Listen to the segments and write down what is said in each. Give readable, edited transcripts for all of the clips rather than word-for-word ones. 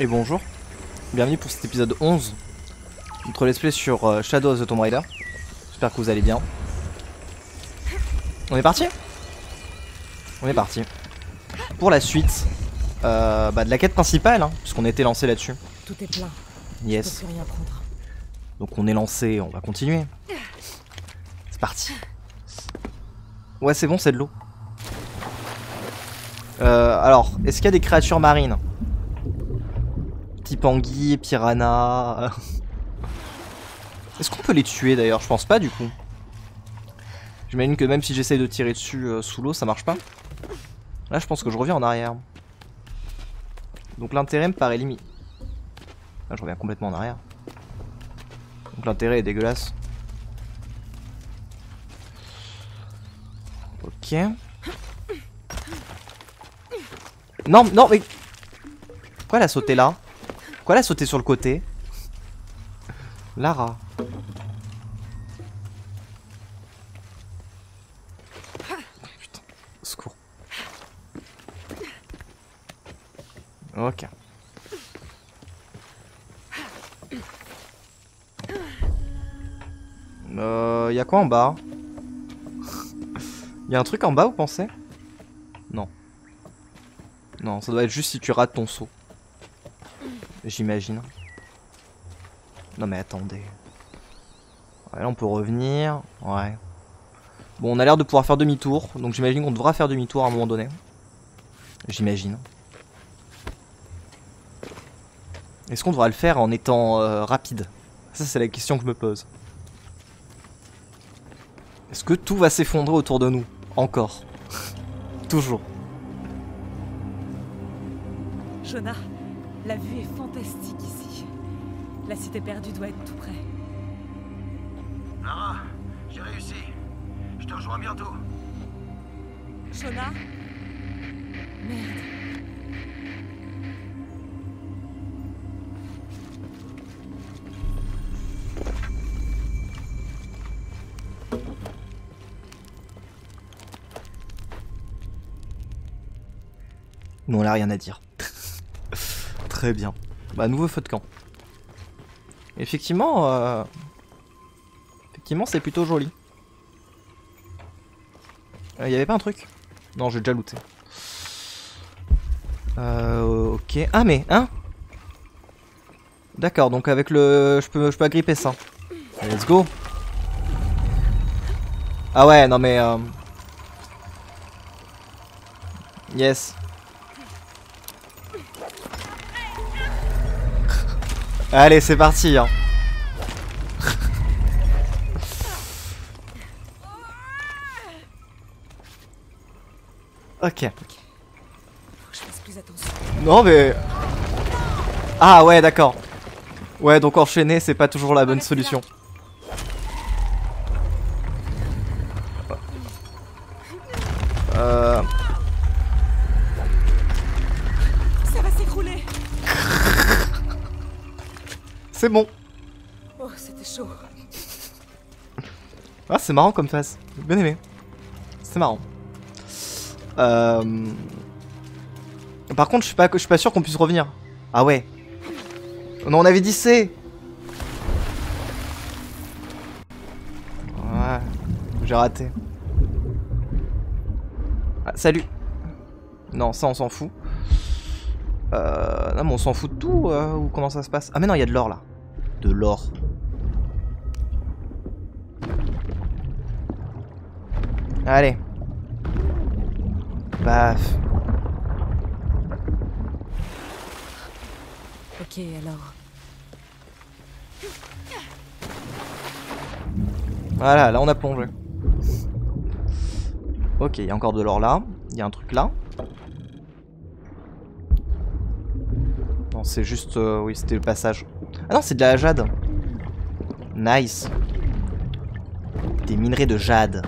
Et bonjour, bienvenue pour cet épisode 11 notre let's play sur Shadow of the Tomb Raider. J'espère que vous allez bien. On est parti. On est parti pour la suite de la quête principale, hein, puisqu'on était lancé là-dessus. Tout est plein. Yes. Je peux plus rien prendre. Donc on est lancé, on va continuer. C'est parti. Ouais, c'est bon, c'est de l'eau. Alors, est-ce qu'il y a des créatures marines? Type anguille, piranha. Est-ce qu'on peut les tuer d'ailleurs? Je pense pas du coup. J'imagine que même si j'essaye de tirer dessus sous l'eau, ça marche pas. Là, je pense que je reviens en arrière. Donc l'intérêt me paraît limite. Là, je reviens complètement en arrière. Donc l'intérêt est dégueulasse. Ok. Non, non, mais... Pourquoi elle a sauté là? Pourquoi elle a sauté sur le côté? Lara. Putain, secours. Ok. Y'a quoi en bas? Y'a un truc en bas, vous pensez? Non. Non, ça doit être juste si tu rates ton saut. J'imagine. Non mais attendez. Ouais, là on peut revenir. Ouais. Bon, on a l'air de pouvoir faire demi-tour. Donc j'imagine qu'on devra faire demi-tour à un moment donné. J'imagine. Est-ce qu'on devra le faire en étant rapide? Ça c'est la question que je me pose. Est-ce que tout va s'effondrer autour de nous? Encore. Toujours. Jonah, la vue est fantastique ici. La cité perdue doit être tout près. Lara, j'ai réussi. Je te rejoins bientôt. Jonah? Merde. Non, on n'a rien à dire. Très bien. Bah, nouveau feu de camp. Effectivement, c'est plutôt joli. Il y avait pas un truc? Non, j'ai déjà looté. Ok. Ah mais hein? D'accord. Donc avec le, je peux agripper ça. Let's go. Ah ouais, non mais. Yes. Allez, c'est parti hein. Ok. Faut que je fasse plus attention. Non mais... Ah ouais, d'accord. Ouais, donc enchaîner, c'est pas toujours la bonne solution. C'est bon. Oh, c'était chaud. Ah, c'est marrant comme face. J'ai bien aimé. C'est marrant. Par contre, je suis pas sûr qu'on puisse revenir. Ah ouais. Non, on avait dit C. Ouais. J'ai raté. Ah, salut. Non, ça on s'en fout. Non mais on s'en fout de tout ou comment ça se passe? Ah mais non, il y a de l'or là. De l'or. Allez. Paf. Ok, alors. Voilà, là on a plongé. Ok, il y a encore de l'or là. Il y a un truc là. Non, c'est juste... oui, c'était le passage. Ah non, c'est de la jade. Nice. Des minerais de jade.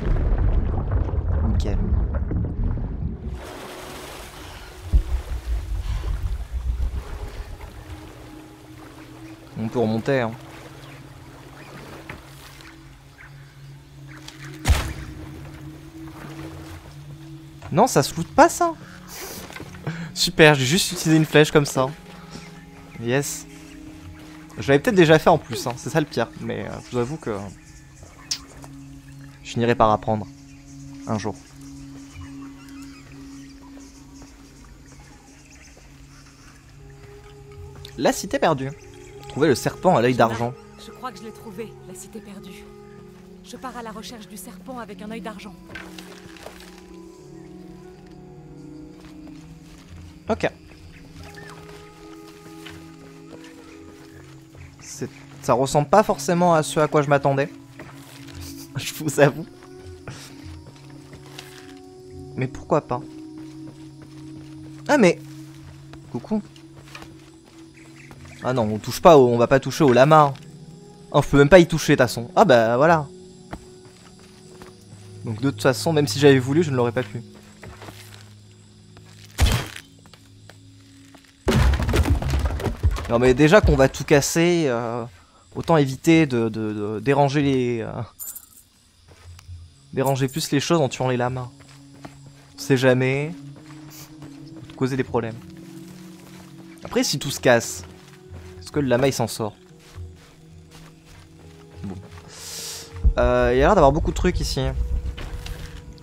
Nickel. On peut remonter, hein. Non, ça se loot pas, ça. Super, j'ai juste utilisé une flèche comme ça. Yes. Je l'avais peut-être déjà fait en plus, hein. C'est ça le pire. Mais je vous avoue que je finirai par apprendre un jour. La cité perdue. Trouver le serpent à l'œil d'argent. Je crois que je l'ai trouvé, la cité perdue. Je pars à la recherche du serpent avec un œil d'argent. Ok. Ça ressemble pas forcément à ce à quoi je m'attendais. Je vous avoue. Mais pourquoi pas? Ah mais... Coucou. Ah non, on touche pas, on va pas toucher au lama. Oh, je peux même pas y toucher de toute façon. Ah bah voilà. Donc de toute façon, même si j'avais voulu, je ne l'aurais pas pu. Non mais déjà qu'on va tout casser, autant éviter de déranger les... déranger plus les choses en tuant les lamas. On sait jamais. Causer des problèmes. Après si tout se casse, est-ce que le lama il s'en sort? Bon. Il y a l'air d'avoir beaucoup de trucs ici.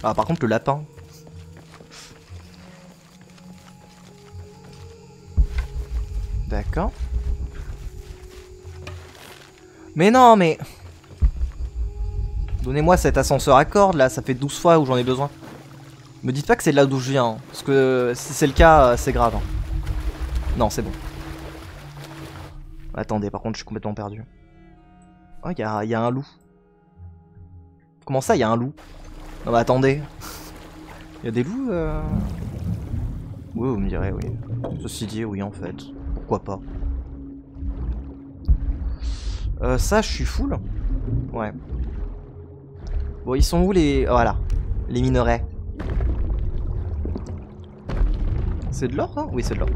Ah par contre le lapin. D'accord. Mais non mais... Donnez-moi cet ascenseur à cordes là, ça fait 12 fois où j'en ai besoin. Me dites pas que c'est là d'où je viens, hein, parce que si c'est le cas, c'est grave. Hein. Non c'est bon. Attendez, par contre je suis complètement perdu. Oh, y a un loup. Comment ça, y a un loup? Non bah attendez. Y a des loups Oui, vous me direz, oui. Ceci dit, oui en fait. Pourquoi pas. Ça, je suis full. Ouais. Bon, ils sont où les... Voilà. Les minerais. C'est de l'or, hein? Oui, c'est de l'or.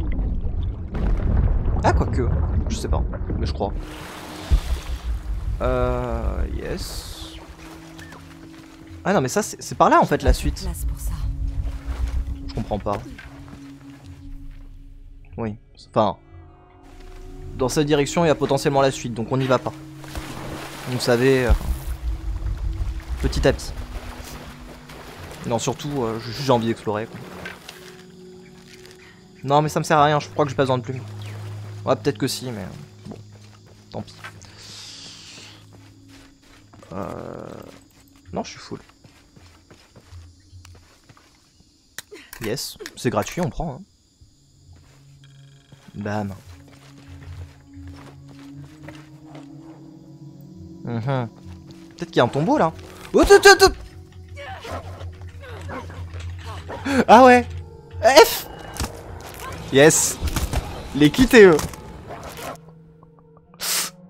Ah, quoique. Je sais pas, mais je crois. Yes. Ah non, mais ça, c'est par là en fait la suite. Je comprends pas. Oui, enfin... Dans cette direction, il y a potentiellement la suite, donc on n'y va pas. Vous savez... petit à petit. Non, surtout, j'ai envie d'explorer. Non, mais ça me sert à rien, je crois que j'ai pas besoin de plumes. Ouais, peut-être que si, mais bon, tant pis. Non, je suis full. Yes, c'est gratuit, on prend. Hein. Bam. Peut-être qu'il y a un tombeau là. Oh, ah ouais. F. Yes. Les quitter eux.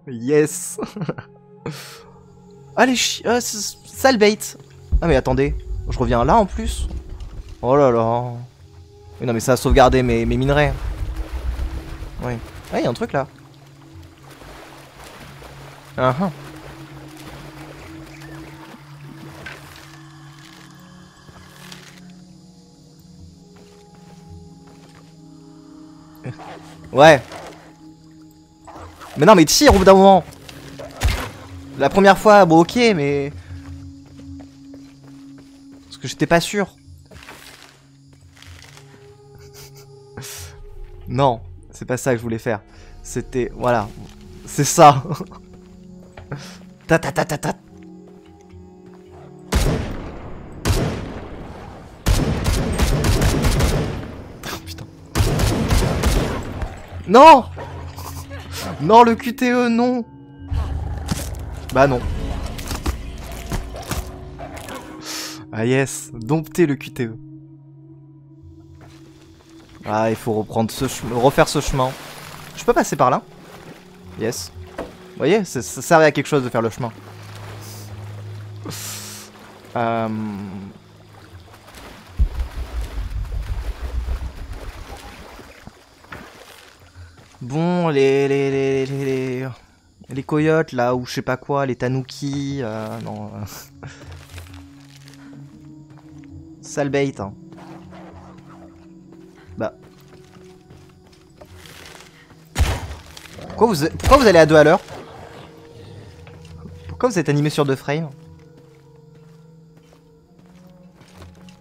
Yes. Allez, sale bait. Ah mais attendez, je reviens là en plus. Oh là là. Mais non mais ça a sauvegardé mes minerais. Oui. Ah il y a un truc là. Ah ah. Ouais. Mais non mais tire au bout d'un moment. La première fois, bon ok mais... Parce que j'étais pas sûr. Non, c'est pas ça que je voulais faire. C'était... Voilà. C'est ça. Ta ta ta ta ta. Non! Non, le QTE, non! Bah non. Ah yes, dompter le QTE. Ah, il faut reprendre ce chemin, refaire ce chemin. Je peux passer par là? Yes. Vous voyez, ça servait à quelque chose de faire le chemin. Bon, les coyotes là, ou je sais pas quoi, les tanuki, non. Sale bait, hein. Bah. Pourquoi vous allez à deux à l'heure? Pourquoi vous êtes animé sur deux frames?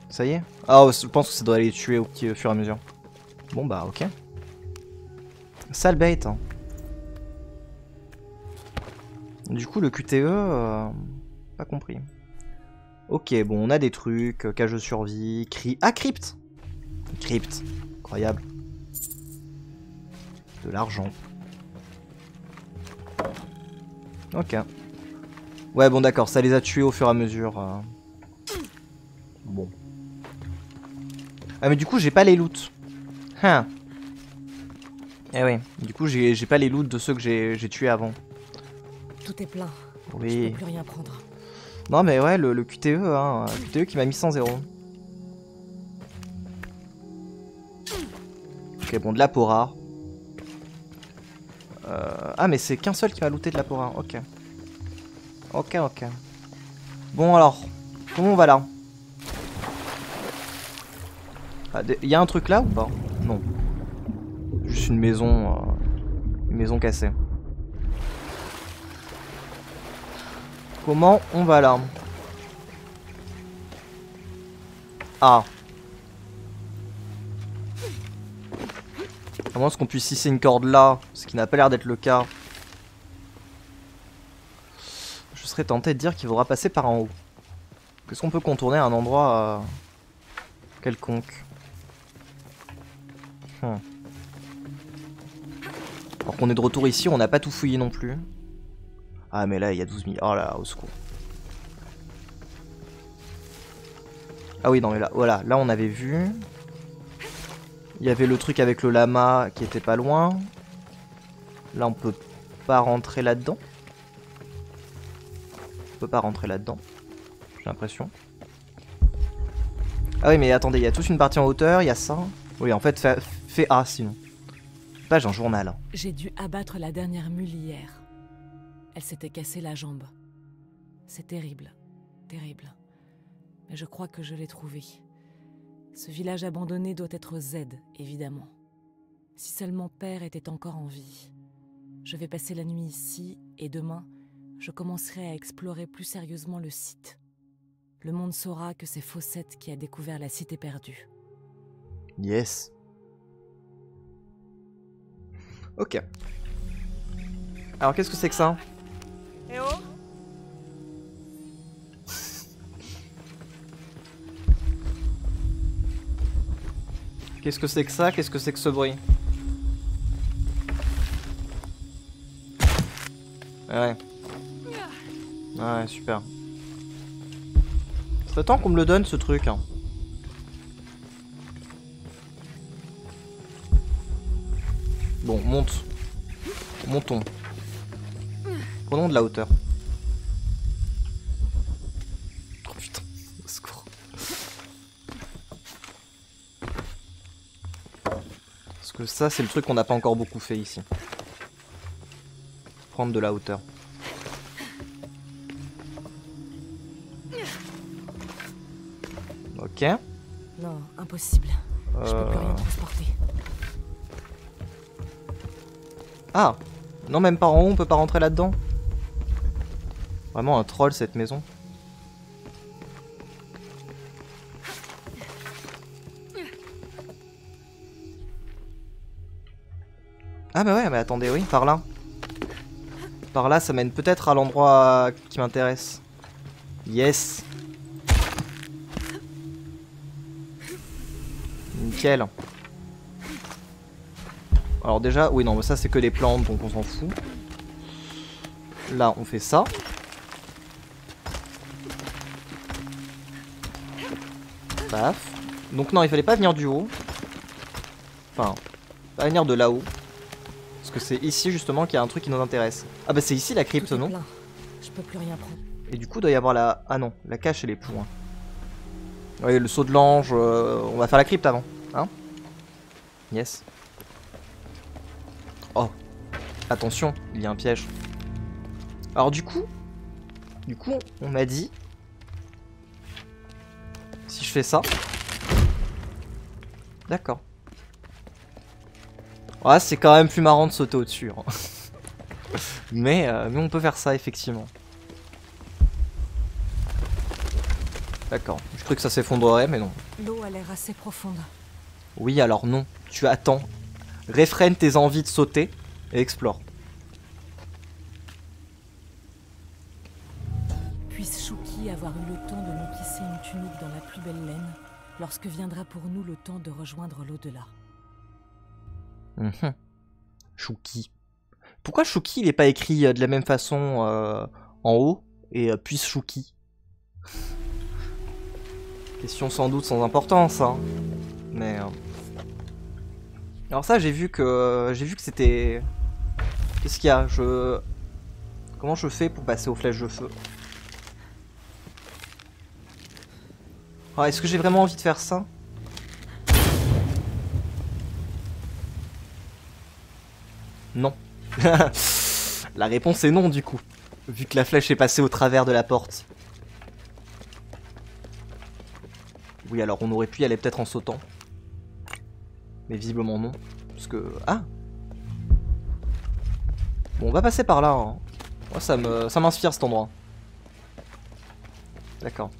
Ça y est? Ah, oh, je pense que ça doit aller les tuer au fur et à mesure. Bon bah ok. Sale bête. Hein. Du coup le QTE... pas compris. Ok, bon on a des trucs, cage de survie, cri... Ah, crypte! Crypte, incroyable. De l'argent. Ok. Ouais bon d'accord, ça les a tués au fur et à mesure. Bon. Ah mais du coup j'ai pas les loots. Hein. Eh oui, du coup j'ai pas les loots de ceux que j'ai tués avant. Tout est plein. Oui. Je peux plus rien prendre. Non mais ouais le QTE hein, QTE qui m'a mis 100 zéro. Ok bon de la peau rare. Ah mais c'est qu'un seul qui m'a looté de la peau rare, ok. Ok ok. Bon alors, comment on va là? Y a un truc là ou pas? Non. Juste une maison cassée. Comment on va là? Ah. Comment est-ce qu'on puisse hisser une corde là? Ce qui n'a pas l'air d'être le cas. Je serais tenté de dire qu'il faudra passer par en haut. Qu'est-ce qu'on peut contourner à un endroit quelconque? Alors qu'on est de retour ici, on n'a pas tout fouillé non plus. Ah mais là il y a 12 000, oh là là, au secours. Ah oui non mais là, voilà, là on avait vu. Il y avait le truc avec le lama qui était pas loin. Là on peut pas rentrer là-dedans. On peut pas rentrer là-dedans, j'ai l'impression. Ah oui mais attendez, il y a toute une partie en hauteur, il y a ça. Oui en fait, fait A sinon. Page en journal. J'ai dû abattre la dernière mule hier. Elle s'était cassée la jambe. C'est terrible, terrible. Mais je crois que je l'ai trouvée. Ce village abandonné doit être Z, évidemment. Si seulement père était encore en vie. Je vais passer la nuit ici, et demain, je commencerai à explorer plus sérieusement le site. Le monde saura que c'est Fawcett qui a découvert la cité perdue. Yes. Ok. Alors qu'est-ce que c'est que ça? Eh oh. Qu'est-ce que c'est que ça? Qu'est-ce que c'est que ce bruit? Ouais. Ouais, super. Ça serait temps qu'on me le donne ce truc. Hein. Bon, monte. Montons. Prenons de la hauteur. Oh putain, au secours. Parce que ça, c'est le truc qu'on n'a pas encore beaucoup fait ici. Prendre de la hauteur. Ok. Non, impossible. Je peux plus rien transporter. Ah! Non, même par en haut, on peut pas rentrer là-dedans. Vraiment un troll cette maison. Ah, bah ouais, mais attendez, oui, par là. Par là, ça mène peut-être à l'endroit qui m'intéresse. Yes! Nickel! Alors déjà, oui non mais ça c'est que des plantes donc on s'en fout. Là on fait ça. Paf. Donc non il fallait pas venir du haut. Enfin, pas venir de là-haut. Parce que c'est ici justement qu'il y a un truc qui nous intéresse. Ah bah c'est ici la crypte non? Je peux plus rien prendre. Et du coup il doit y avoir la... Ah non, la cache elle est plus loin. Oui le saut de l'ange, on va faire la crypte avant. Hein? Yes. Oh, attention, il y a un piège. Alors du coup, on m'a dit, si je fais ça, d'accord. Ouais, c'est quand même plus marrant de sauter au-dessus. Hein. Mais on peut faire ça, effectivement. D'accord. Je crois que ça s'effondrerait, mais non. L'eau a l'air assez profonde. Oui, alors non. Tu attends. Réfrène tes envies de sauter et explore. Puisse Shuki avoir eu le temps de nous tisser une tunique dans la plus belle laine, lorsque viendra pour nous le temps de rejoindre l'au-delà. Shuki. Pourquoi Shuki il n'est pas écrit de la même façon en haut et puisse Shuki? Question sans doute sans importance, hein. Mais alors ça, j'ai vu que c'était. Qu'est-ce qu'il y a? Comment je fais pour passer aux flèches de feu? Ah, est-ce que j'ai vraiment envie de faire ça? Non. La réponse est non, du coup, vu que la flèche est passée au travers de la porte. Oui, alors on aurait pu y aller peut-être en sautant. Mais visiblement non. Parce que... Ah! Bon, on va passer par là. Hein. Moi, ça m'inspire cet endroit. D'accord.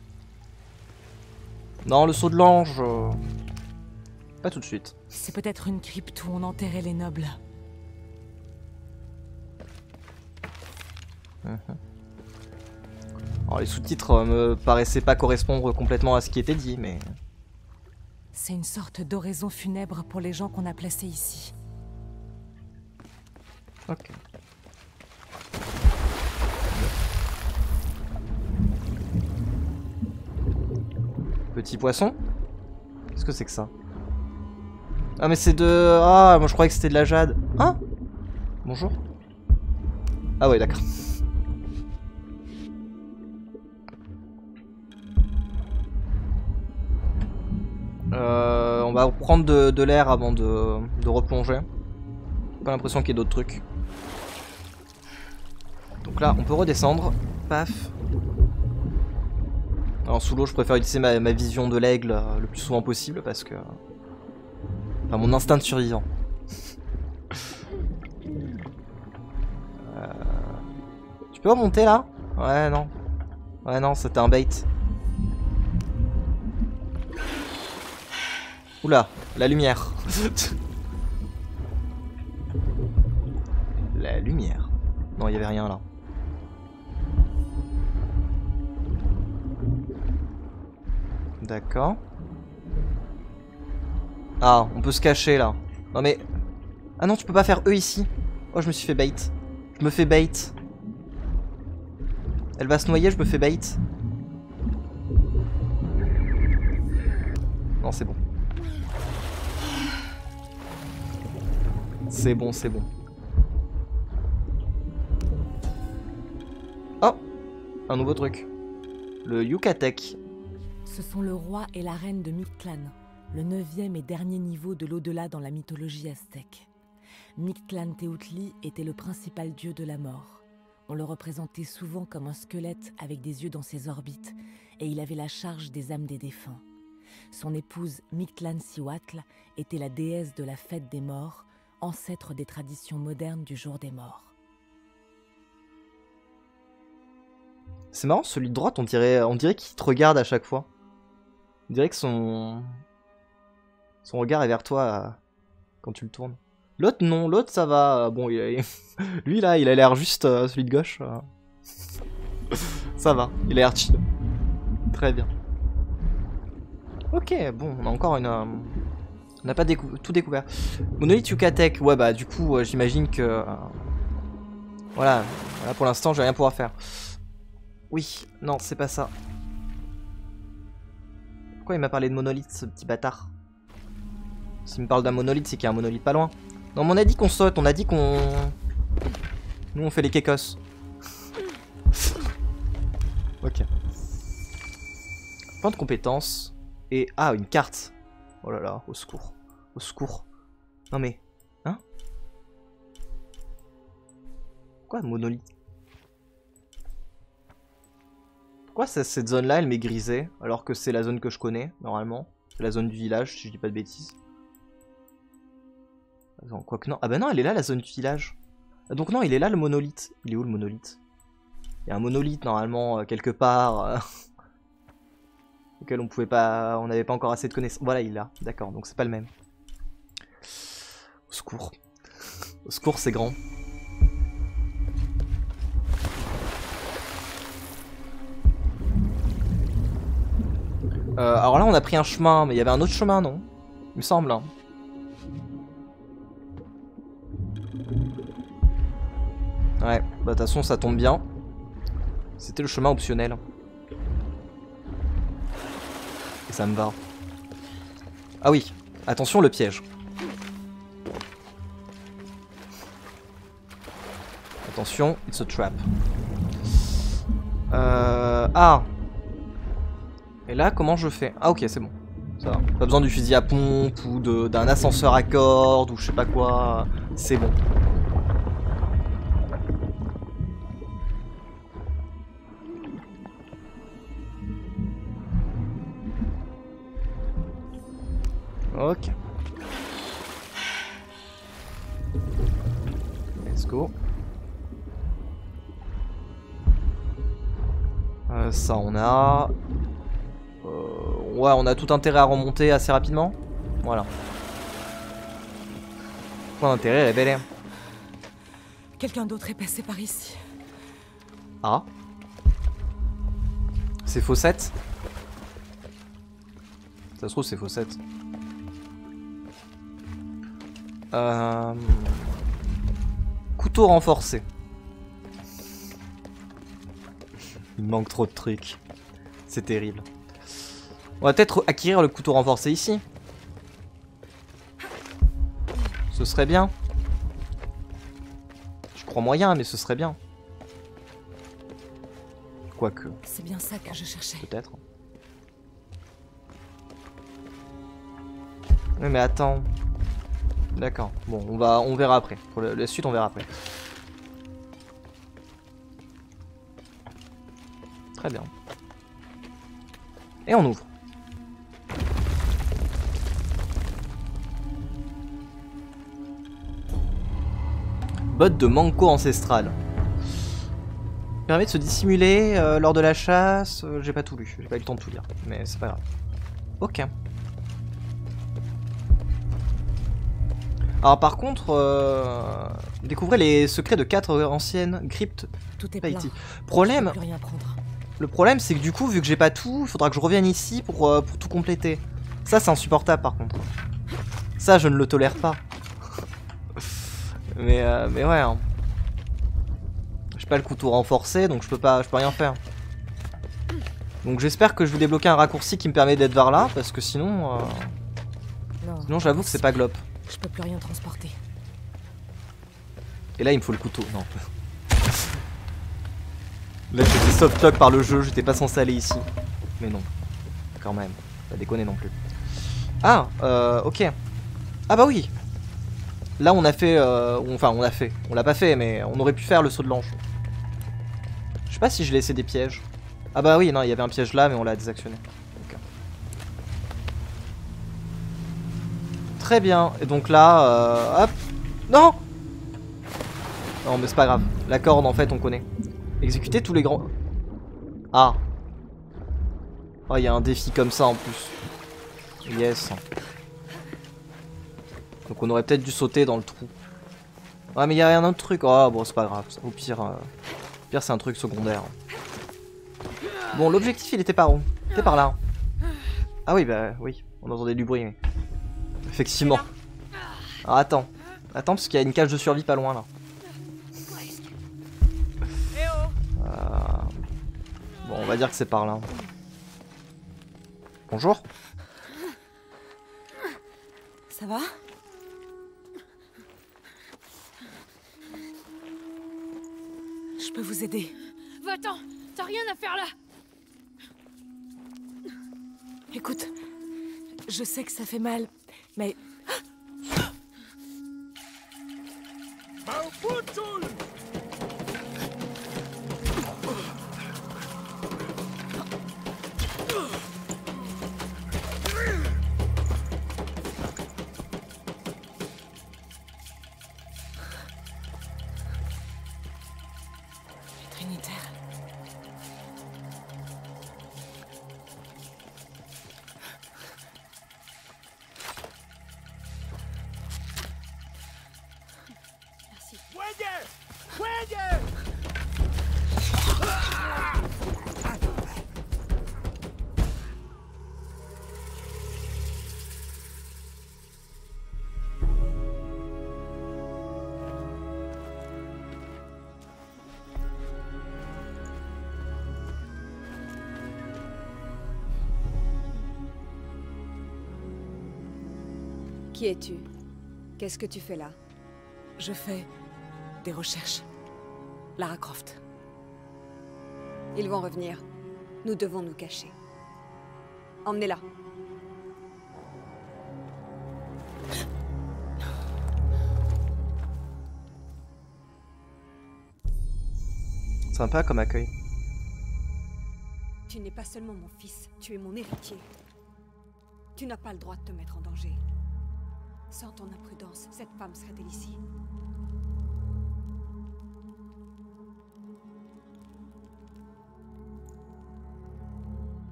Non, le saut de l'ange... Pas tout de suite. C'est peut-être une crypte où on enterrait les nobles. Alors, les sous-titres me paraissaient pas correspondre complètement à ce qui était dit, mais... C'est une sorte d'oraison funèbre pour les gens qu'on a placés ici. Ok. Petit poisson? Qu'est-ce que c'est que ça? Ah mais c'est de... Ah, moi je croyais que c'était de la jade. Hein? Bonjour. Ah ouais, d'accord. On va prendre de l'air avant de replonger. Pas l'impression qu'il y ait d'autres trucs. Donc là, on peut redescendre. Paf. Alors sous l'eau, je préfère utiliser ma vision de l'aigle le plus souvent possible parce que... Enfin, mon instinct de survivant. Tu peux remonter là? Ouais, non. Ouais, non, c'était un bait. Oula, la lumière. La lumière. Non, il n'y avait rien là. D'accord. Ah, on peut se cacher là. Non mais... Ah non, tu peux pas faire E ici. Oh, je me suis fait bait. Je me fais bait. Elle va se noyer, je me fais bait. Non, c'est bon. C'est bon, c'est bon. Oh! Un nouveau truc. Le Yucatec. Ce sont le roi et la reine de Mictlan, le 9e et dernier niveau de l'au-delà dans la mythologie aztèque. Mictlantecuhtli était le principal dieu de la mort. On le représentait souvent comme un squelette avec des yeux dans ses orbites, et il avait la charge des âmes des défunts. Son épouse Mictlancihuatl était la déesse de la fête des morts, ancêtre des traditions modernes du jour des morts. C'est marrant, celui de droite, on dirait qu'il te regarde à chaque fois. On dirait que son regard est vers toi quand tu le tournes. L'autre non, l'autre ça va. Bon, lui là, il a l'air juste celui de gauche. Ça va, il a l'air chill. Très bien. Ok, bon, on a encore une... On n'a pas tout découvert. Monolithe Yucatec, ouais bah du coup j'imagine que... Voilà, pour l'instant je vais rien pouvoir faire. Oui, non c'est pas ça. Pourquoi il m'a parlé de monolithe ce petit bâtard? S'il me parle d'un monolithe c'est qu'il y a un monolithe pas loin. Non mais on a dit qu'on saute, on a dit qu'on... Nous on fait les kekos. Ok. Point de compétence. Et... Ah, une carte. Oh là là, au secours. Au secours. Non mais... Hein? Pourquoi monolithe? Pourquoi cette zone-là, elle m'est grisée, alors que c'est la zone que je connais, normalement. C'est la zone du village, si je dis pas de bêtises. Attends, quoi que non. Ah bah non, elle est là la zone filage. Donc non, il est là le monolithe. Il est où le monolithe? Il y a un monolithe normalement quelque part auquel on pouvait pas, on n'avait pas encore assez de connaissances. Voilà, il est là. D'accord, donc c'est pas le même. Au secours. Au secours, c'est grand. Alors là on a pris un chemin, mais il y avait un autre chemin, non? Il me semble. Hein. Ouais, bah de toute façon ça tombe bien. C'était le chemin optionnel. Et ça me va. Ah oui, attention le piège. Attention, it's a trap. Ah! Et là, comment je fais? Ah ok, c'est bon. Ça va. Pas besoin du fusil à pompe ou d'un ascenseur à cordes ou je sais pas quoi. C'est bon. Ok. Let's go. Ça on a... ouais, on a tout intérêt à remonter assez rapidement. Voilà. Point d'intérêt, elle est belle. Quelqu'un d'autre est passé par ici. Ah. C'est Fawcett. Ça se trouve, c'est Fawcett. Couteau renforcé. Il manque trop de trucs. C'est terrible. On va peut-être acquérir le couteau renforcé ici. Ce serait bien. Je crois moyen, mais ce serait bien. Quoique. C'est bien ça que je cherchais. Peut-être. Oui, mais attends. D'accord. Bon, on verra après. Pour la suite, on verra après. Très bien. Et on ouvre. Botte de manco ancestrale. Permet de se dissimuler lors de la chasse. J'ai pas tout lu, j'ai pas eu le temps de tout lire, mais c'est pas grave. Ok. Alors par contre, découvrez les secrets de 4 anciennes cryptes Paititi. Problème. Le problème, c'est que du coup, vu que j'ai pas tout, il faudra que je revienne ici pour tout compléter. Ça, c'est insupportable par contre. Ça, je ne le tolère pas. Mais ouais, hein. J'ai pas le couteau renforcé, donc je peux rien faire. Donc j'espère que je vais débloquer un raccourci qui me permet d'être vers là, parce que sinon, sinon j'avoue que c'est pas glop. Je peux plus rien transporter. Et là il me faut le couteau, non. Là j'étais soft-lock par le jeu, j'étais pas censé aller ici. Mais non, quand même, pas déconner non plus. Ah, ok. Ah bah oui. Là on a fait, on l'a pas fait, mais on aurait pu faire le saut de l'ange. Je sais pas si je laissais des pièges. Ah bah oui, non, il y avait un piège là, mais on l'a désactionné. Okay. Très bien, et donc là, hop. Non. Non mais c'est pas grave, la corde en fait on connaît. Exécuter tous les grands... Ah. Oh, il y a un défi comme ça en plus. Yes. Donc on aurait peut-être dû sauter dans le trou. Ouais mais il y a un autre truc. Oh bon c'est pas grave. Au pire, pire c'est un truc secondaire. Bon l'objectif il était par où? C'était par là. Ah oui bah oui. On entendait du bruit mais... Effectivement. Alors, attends. Attends parce qu'il y a une cage de survie pas loin là. Bon on va dire que c'est par là. Bonjour. Ça va? Je peux vous aider. Va-t'en, t'as rien à faire là. Écoute, je sais que ça fait mal, mais... Trinitaires. Merci. Wendell! Qui es-tu? Qu'est-ce que tu fais là? Je fais des recherches. Lara Croft. Ils vont revenir. Nous devons nous cacher. Emmenez-la. Sympa comme accueil. Tu n'es pas seulement mon fils, tu es mon héritier. Tu n'as pas le droit de te mettre en danger. Sans ton imprudence, cette femme serait-elle ici?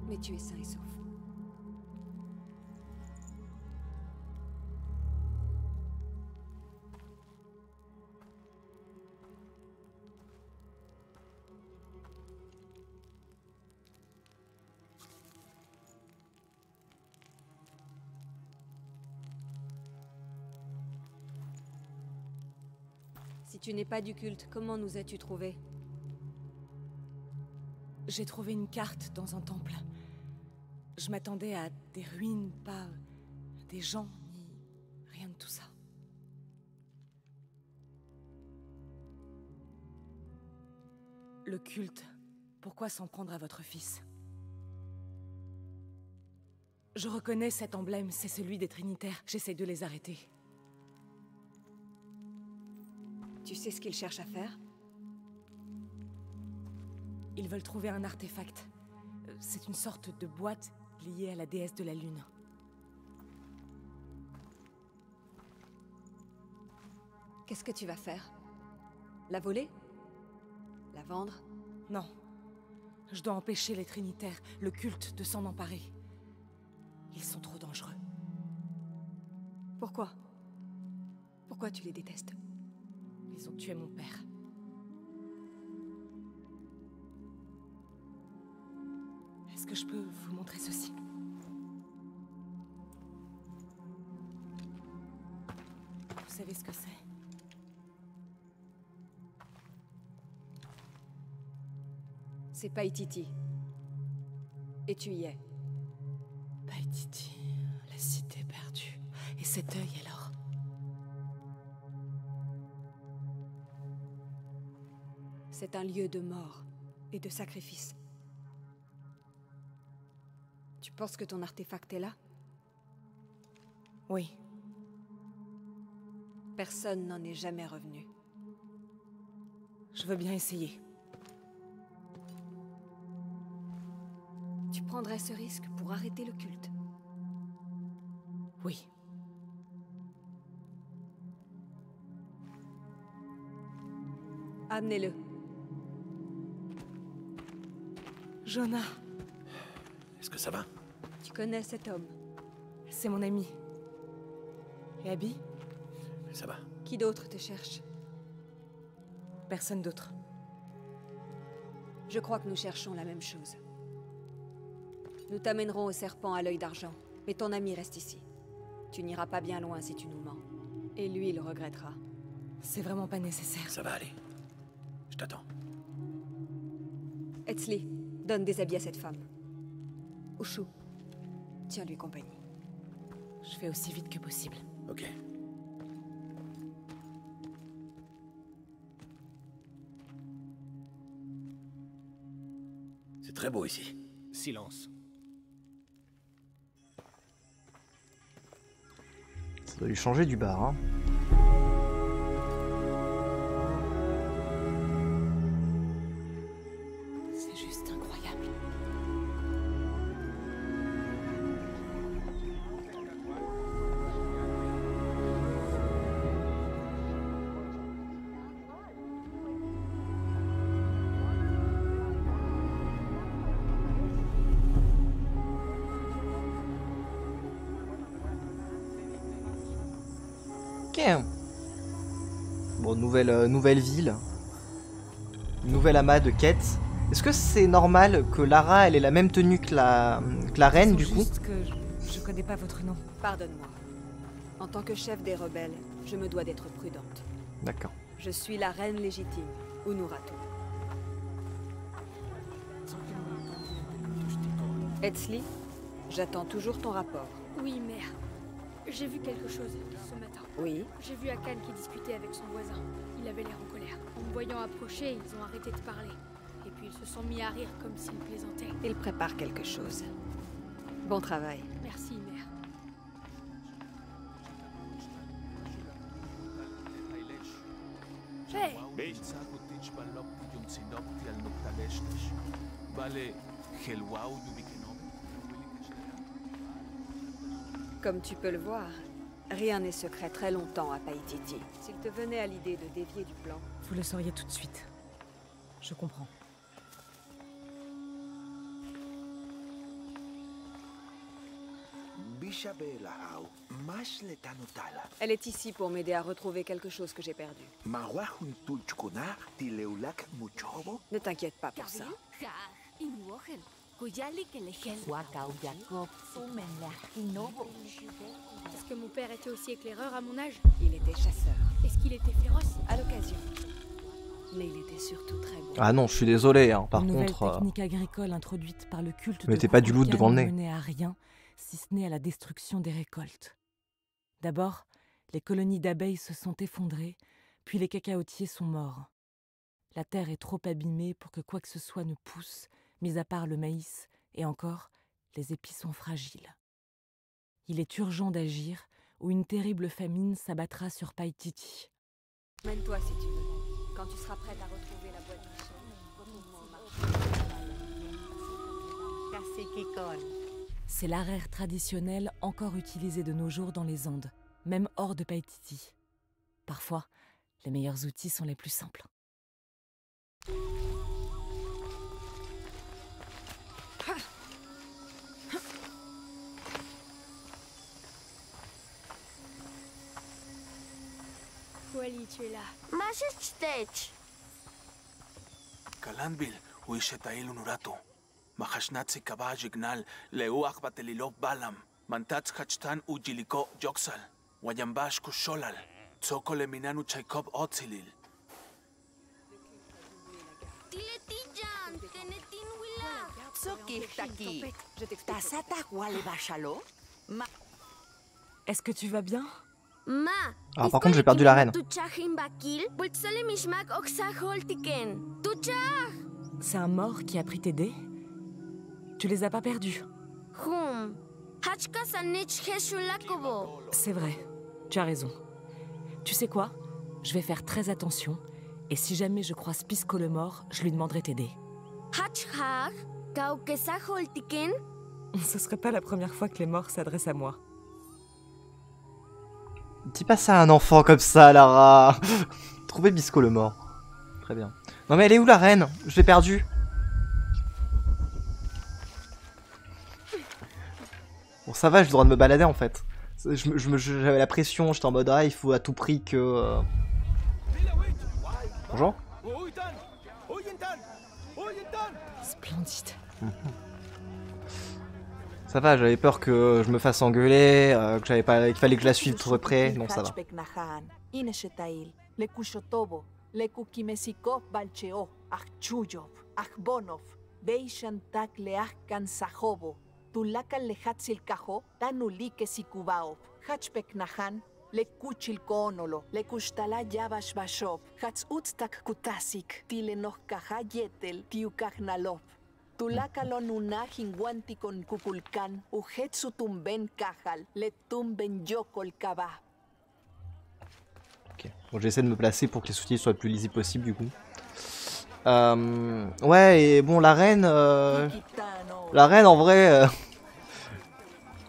Mais tu es sain et sauf. Si tu n'es pas du culte, comment nous as-tu trouvé? J'ai trouvé une carte dans un temple. Je m'attendais à des ruines, pas des gens, ni rien de tout ça. Le culte, pourquoi s'en prendre à votre fils? Je reconnais cet emblème, c'est celui des Trinitaires. J'essaie de les arrêter. Tu sais ce qu'ils cherchent à faire? Ils veulent trouver un artefact. C'est une sorte de boîte liée à la déesse de la Lune. Qu'est-ce que tu vas faire? La voler? La vendre? Non. Je dois empêcher les Trinitaires, le culte, de s'en emparer. Ils sont trop dangereux. Pourquoi? Pourquoi tu les détestes? Ils ont tué mon père. Est-ce que je peux vous montrer ceci? Vous savez ce que c'est? C'est Paititi. Et tu y es. Paititi, la cité perdue. Et cet œil alors? C'est un lieu de mort et de sacrifice. Tu penses que ton artefact est là? Oui. Personne n'en est jamais revenu. Je veux bien essayer. Tu prendrais ce risque pour arrêter le culte? Oui. Amenez-le. Jonah. Est-ce que ça va? Tu connais cet homme? C'est mon ami. Et Abby? Ça va. Qui d'autre te cherche? Personne d'autre. Je crois que nous cherchons la même chose. Nous t'amènerons au serpent à l'œil d'argent, mais ton ami reste ici. Tu n'iras pas bien loin si tu nous mens. Et lui, il le regrettera. C'est vraiment pas nécessaire. Ça va aller. Je t'attends. Etzli. Donne des habits à cette femme. Ushu, tiens-lui compagnie. Je fais aussi vite que possible. Ok. C'est très beau ici. Silence. Ça doit lui changer du bar, hein. Ok. Bon, nouvelle ville. Nouvel amas de quêtes. Est-ce que c'est normal que Lara, elle ait la même tenue que la reine, du coup? Que je connais pas votre nom. Pardonne-moi. En tant que chef des rebelles, je me dois d'être prudente. D'accord. Je suis la reine légitime, Unuratu. Etzli, j'attends toujours ton rapport. Oui, mère. J'ai vu quelque chose ce matin. Oui. J'ai vu Akan qui discutait avec son voisin. Il avait l'air en colère. En me voyant approcher, ils ont arrêté de parler. Et puis ils se sont mis à rire comme s'ils plaisantaient. Ils préparent quelque chose. Bon travail. Merci, mère. Hey. Comme tu peux le voir, rien n'est secret très longtemps à Paititi. S'il te venait à l'idée de dévier du plan... Vous le sauriez tout de suite. Je comprends. Elle est ici pour m'aider à retrouver quelque chose que j'ai perdu. Ne t'inquiète pas pour ça. Est-ce que mon père était aussi éclaireur à mon âge? Il était chasseur. Est-ce qu'il était féroce? À l'occasion. Mais il était surtout très beau. Ah non, je suis désolé, hein. Par contre... technique agricole introduite par le culte de Kukulkan du loup devant le nez. Ne menait à rien, si ce n'est à la destruction des récoltes. D'abord, les colonies d'abeilles se sont effondrées, puis les cacaotiers sont morts. La terre est trop abîmée pour que quoi que ce soit ne pousse, mis à part le maïs, et encore, les épis sont fragiles. Il est urgent d'agir, ou une terrible famine s'abattra sur Paititi. Mène-toi si tu veux. Quand tu seras prête à retrouver la boîte de son... C'est l'arère traditionnelle encore utilisée de nos jours dans les Andes, même hors de Paititi. Parfois, les meilleurs outils sont les plus simples. Wally, tu es là. Majestech. Kalanbil, où est Unuratu? Mahashnatsi kaba jignal, leuach batelilop balam, mantats hachtan ujiliko joksal, wayambash kusholal, tsokole minanu chaikob otzilil. Tiletijan, kenetin wila. Tsokistaki, tasata walebashalo. Est-ce que tu vas bien? Ah, par contre, j'ai perdu la reine. C'est un mort qui a pris tes dés? Tu les as pas perdus? C'est vrai, tu as raison. Tu sais quoi? Je vais faire très attention, et si jamais je croise Pisco le mort, je lui demanderai tes dés. Ce serait pas la première fois que les morts s'adressent à moi. Dis pas ça à un enfant comme ça, Lara. Trouvez Bisco le mort. Très bien. Non mais elle est où la reine? Je l'ai perdue. Bon ça va, j'ai le droit de me balader en fait. J'avais la pression, j'étais en mode ah il faut à tout prix que... Bonjour. Splendide. Ça va, j'avais peur que je me fasse engueuler, qu'il fallait que je la suive trop près, non ça va. Ok, bon, j'essaie de me placer pour que les sous-titres soient le plus lisibles possible du coup. Ouais, et bon, la reine en vrai...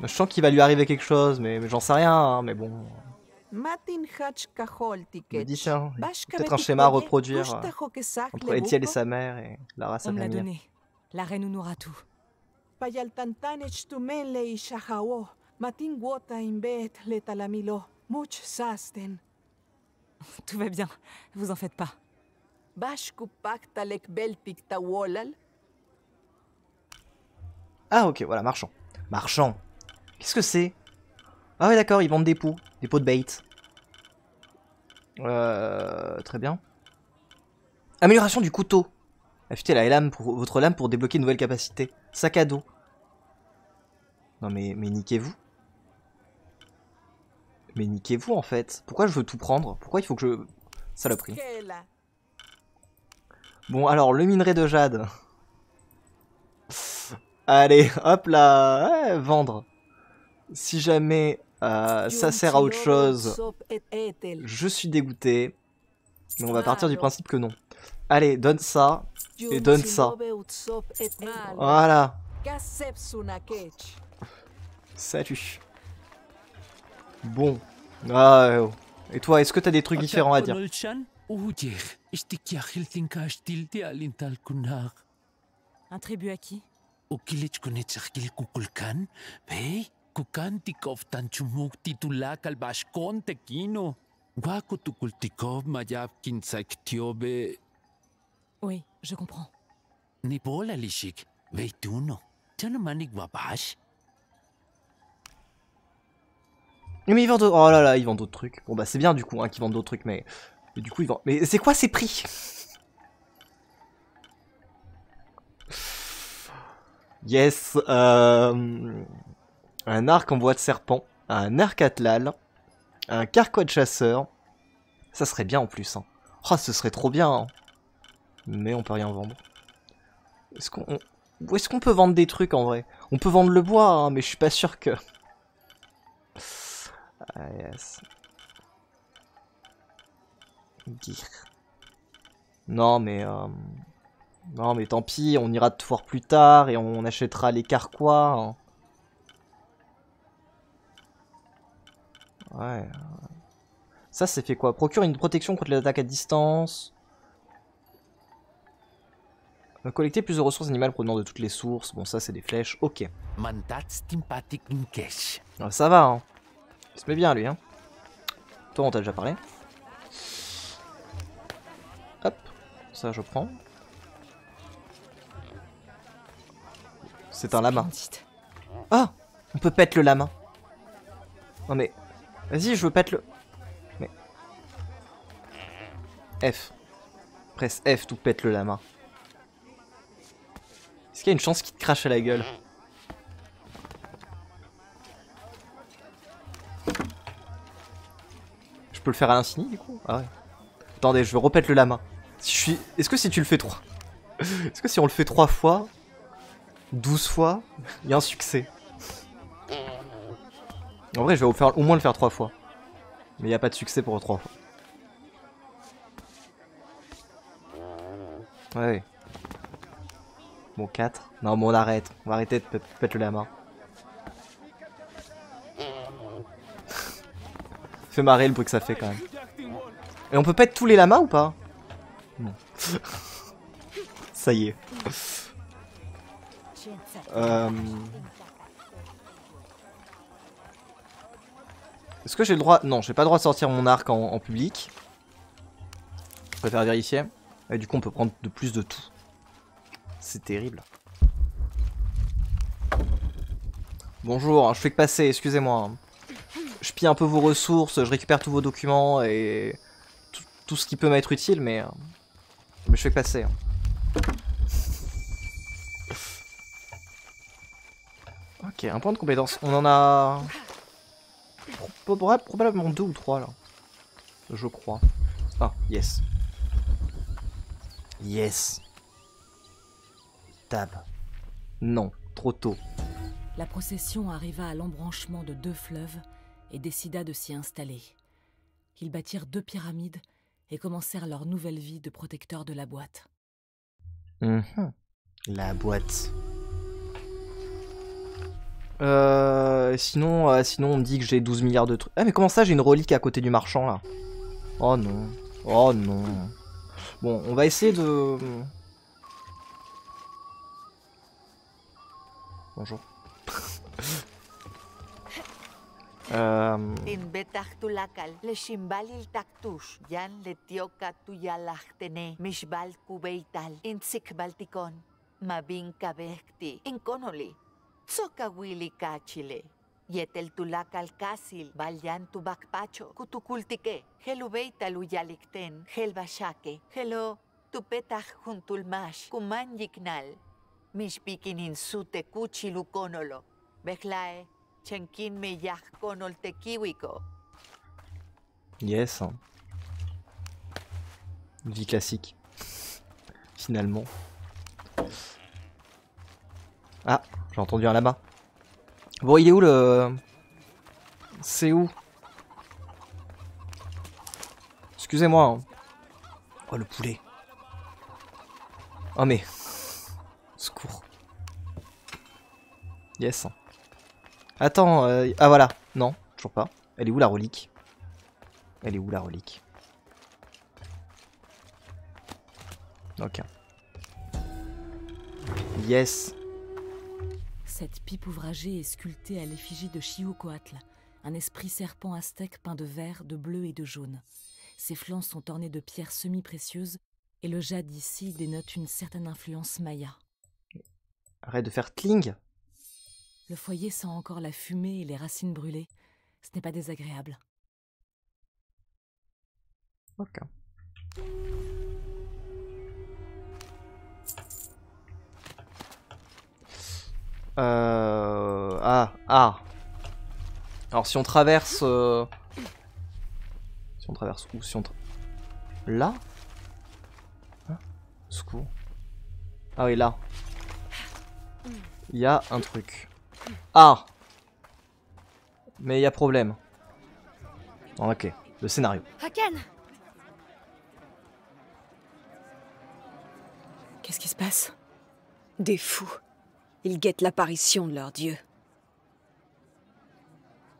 je sens qu'il va lui arriver quelque chose, mais j'en sais rien, hein, mais bon... Mais dis tiens, peut-être un schéma à reproduire entre Étienne et sa mère et Lara, sa famille. La reine Unuratu. Tout va bien, ne vous en faites pas. Ah ok, voilà, marchand. Marchand. Qu'est-ce que c'est? Ah ouais d'accord, ils vendent des pots de bait. Très bien. Amélioration du couteau. Affûtez la lame pour, votre lame pour débloquer une nouvelle capacité. Sac à dos. Non mais niquez-vous. Mais niquez-vous en fait. Pourquoi je veux tout prendre? Pourquoi il faut que je... Saloperie. Bon alors, le minerai de jade. Allez, hop là, vendre. Si jamais ça sert à autre chose, je suis dégoûté. Mais on va partir du principe que non. Allez, donne ça et donne ça. Voilà. Salut. Bon. Ah, oh. Et toi, est-ce que t'as des trucs différents à dire? Un tribut à qui? Oui, je comprends. Mais ils vendent d'autres... Oh là là, ils vendent d'autres trucs. Bon bah c'est bien du coup hein, qu'ils vendent d'autres trucs, mais... Et du coup ils vendent... Mais c'est quoi ces prix? Yes, un arc en bois de serpent, un arc atlatl, un carquois de chasseur. Ça serait bien en plus. Hein. Oh, ce serait trop bien. Hein. Mais on peut rien vendre. Est-ce qu'on est-ce qu'on peut vendre des trucs en vrai? On peut vendre le bois, hein, mais je suis pas sûr que. Ah yes. Non mais. Non mais tant pis, on ira te voir plus tard et on achètera les carquois. Hein. Ouais. Ça c'est fait quoi? Procure une protection contre les attaques à distance. Collecter plus de ressources animales provenant de toutes les sources. Bon ça c'est des flèches, ok. Ah, ça va hein. Il se met bien lui hein. Toi on t'a déjà parlé. Hop, ça je prends. C'est un lama. Ah, on peut pète le lama. Non mais... Vas-y, je veux pète le... Mais... F. Presse F, tout pète le lama. Est-ce qu'il y a une chance qu'il te crache à la gueule? Je peux le faire à l'infini du coup? Ah ouais. Attendez, je veux repète le lama. Si je suis... Est-ce que si tu le fais 3 Est-ce que si on le fait 3 fois... 12 fois, il y a un succès. En vrai, je vais au moins le faire 3 fois. Mais il n'y a pas de succès pour 3 fois. Ouais. Bon, 4. Non, bon, on arrête. On va arrêter de péter le lama. Fait marrer le bruit que ça fait quand même. Et on peut péter tous les lamas ou pas? Non. Ça y est. Est-ce que j'ai le droit... Non, j'ai pas le droit de sortir mon arc en public. Je préfère vérifier. Et du coup, on peut prendre de plus de tout. C'est terrible. Bonjour, je fais que passer, excusez-moi. Je pille un peu vos ressources, je récupère tous vos documents et tout ce qui peut m'être utile, mais je fais que passer. Ok, un point de compétence. On en a... probablement 2 ou 3 là. Je crois. Ah, yes. Yes. Tab. Non, trop tôt. La procession arriva à l'embranchement de 2 fleuves et décida de s'y installer. Ils bâtirent 2 pyramides et commencèrent leur nouvelle vie de protecteurs de la boîte. La boîte... Sinon on me dit que j'ai 12 milliards de trucs. Ah mais comment ça j'ai une relique à côté du marchand là? Oh non. Oh non. Bon, on va essayer de... Bonjour. Yetel tulakal kasil, balyan tu bakpacho, kutukultike, helubeita luyalikten, helbashake, helo, tupetaj juntulmash, kuman yiknal, mishpikin insute kuchilukonolo, behlae, chenkin meyaj konol tekiwiko. Yes. Une vie classique. Finalement. Ah, j'ai entendu un lama. Bon, il est où le... C'est où? Excusez-moi. Hein. Oh, le poulet. Oh, mais... Secours. Yes. Attends, ah voilà. Non, toujours pas. Elle est où la relique? Elle est où la relique? Ok. Yes. Cette pipe ouvragée est sculptée à l'effigie de Xiucoatl, un esprit serpent aztèque peint de vert, de bleu et de jaune. Ses flancs sont ornés de pierres semi-précieuses et le jade ici dénote une certaine influence maya. Arrête de faire tling. Le foyer sent encore la fumée et les racines brûlées. Ce n'est pas désagréable. Ok. Alors si on traverse... Si on traverse où? Si on là hein? Secours. Ah oui, là. Il y a un truc. Ah! Mais il y a problème. Oh, ok, le scénario. Qu'est-ce qui se passe? Des fous. Ils guettent l'apparition de leur dieu.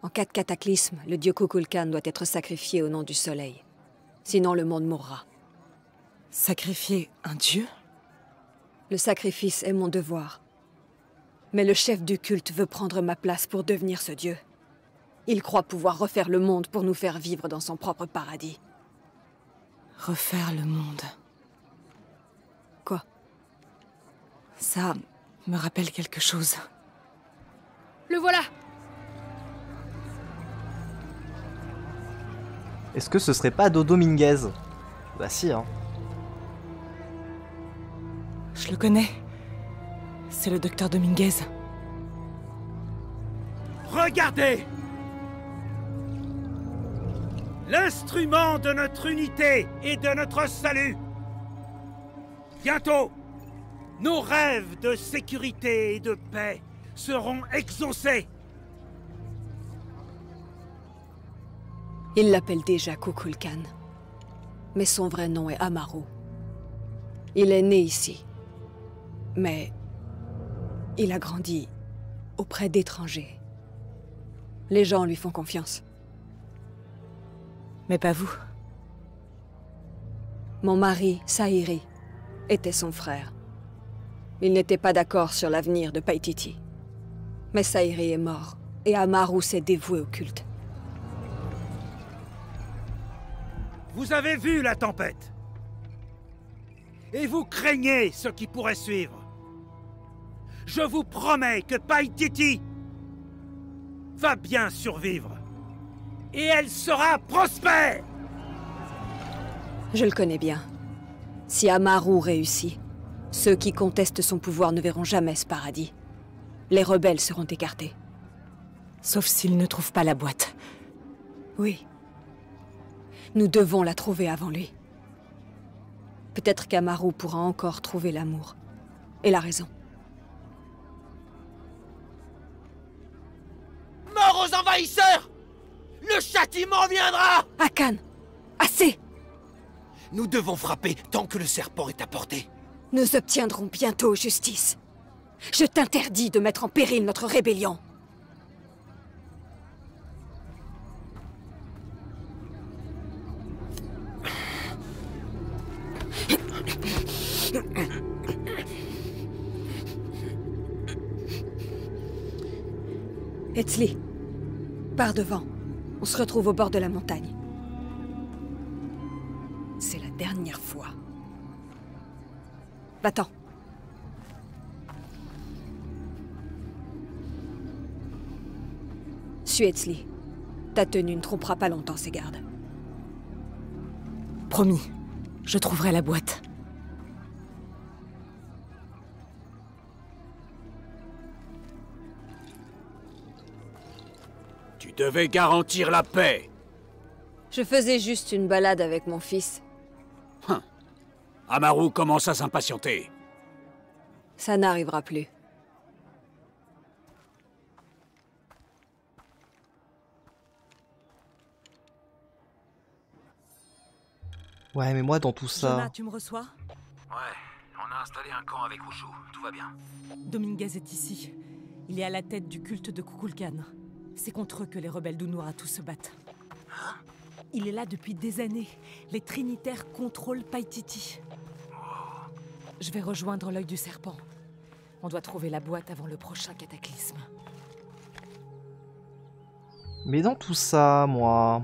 En cas de cataclysme, le dieu Kukulkan doit être sacrifié au nom du soleil. Sinon, le monde mourra. Sacrifier un dieu? Le sacrifice est mon devoir. Mais le chef du culte veut prendre ma place pour devenir ce dieu. Il croit pouvoir refaire le monde pour nous faire vivre dans son propre paradis. Refaire le monde. Quoi? Ça... me rappelle quelque chose. Le voilà! Est-ce que ce serait pas Dominguez? Bah si, hein. Je le connais. C'est le docteur Dominguez. Regardez! L'instrument de notre unité et de notre salut! Bientôt! Nos rêves de sécurité et de paix seront exaucés. Il l'appelle déjà Kukulkan, mais son vrai nom est Amaru. Il est né ici, mais il a grandi auprès d'étrangers. Les gens lui font confiance. Mais pas vous. Mon mari, Sahiri, était son frère. Ils n'étaient pas d'accord sur l'avenir de Paititi. Mais Sahiri est mort, et Amaru s'est dévoué au culte. Vous avez vu la tempête. Et vous craignez ce qui pourrait suivre. Je vous promets que Paititi va bien survivre. Et elle sera prospère. Je le connais bien. Si Amaru réussit, ceux qui contestent son pouvoir ne verront jamais ce paradis. Les rebelles seront écartés. Sauf s'ils ne trouvent pas la boîte. Oui. Nous devons la trouver avant lui. Peut-être qu'Amaru pourra encore trouver l'amour. Et la raison. Mort aux envahisseurs! Le châtiment viendra! Akan! Assez! Nous devons frapper tant que le serpent est à portée. Nous obtiendrons bientôt justice. Je t'interdis de mettre en péril notre rébellion. Etzli, pars devant. On se retrouve au bord de la montagne. C'est la dernière fois. Va-t'en. Suis Etzli. Ta tenue ne trompera pas longtemps ses gardes. Promis, je trouverai la boîte. Tu devais garantir la paix. Je faisais juste une balade avec mon fils. Hum. Amaru commence à s'impatienter. Ça n'arrivera plus. Ouais, mais moi dans tout ça... Jonah, tu me reçois? Ouais, on a installé un camp avec Wushu, tout va bien. Dominguez est ici. Il est à la tête du culte de Kukulkan. C'est contre eux que les rebelles d'Unuratu se battent. Hein? Il est là depuis des années. Les Trinitaires contrôlent Paititi. Oh. Je vais rejoindre l'œil du serpent. On doit trouver la boîte avant le prochain cataclysme. Mais dans tout ça, moi...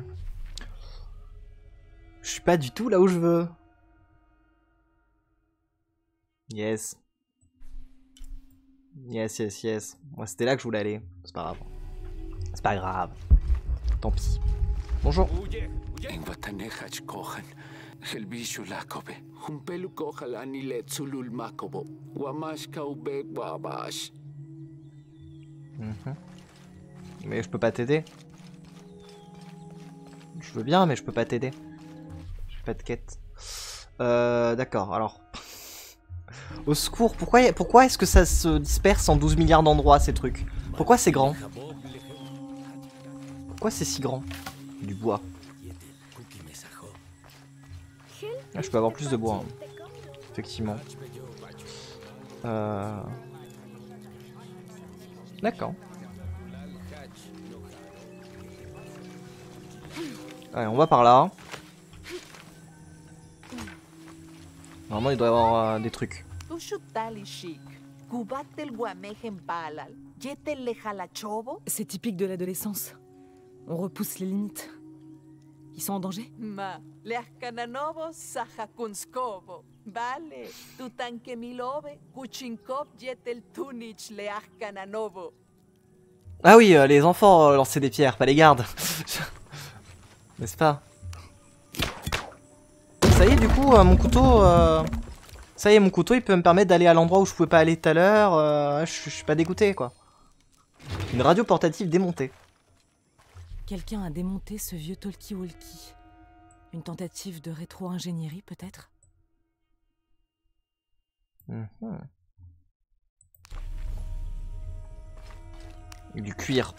Je suis pas du tout là où je veux. Yes. Yes, yes, yes. Moi, c'était là que je voulais aller. C'est pas grave. C'est pas grave. Tant pis. Bonjour. Mais je peux pas t'aider. Je veux bien, mais je peux pas t'aider. Pas de quête. D'accord, alors. Au secours, pourquoi est-ce que ça se disperse en 12 milliards d'endroits, ces trucs? Pourquoi c'est grand? Pourquoi c'est si grand? Du bois. Là, je peux avoir plus de bois, hein. Effectivement. D'accord. Allez, on va par là. Normalement, il doit y avoir des trucs. C'est typique de l'adolescence. On repousse les limites. Ils sont en danger? Ah oui, les enfants lançaient des pierres, pas les gardes. N'est-ce pas? Ça y est, du coup, mon couteau... Ça y est, mon couteau, il peut me permettre d'aller à l'endroit où je pouvais pas aller tout à l'heure. Je suis pas dégoûté, quoi. Une radio portative démontée. Quelqu'un a démonté ce vieux talkie-walkie. Une tentative de rétro-ingénierie, peut-être? Du cuir.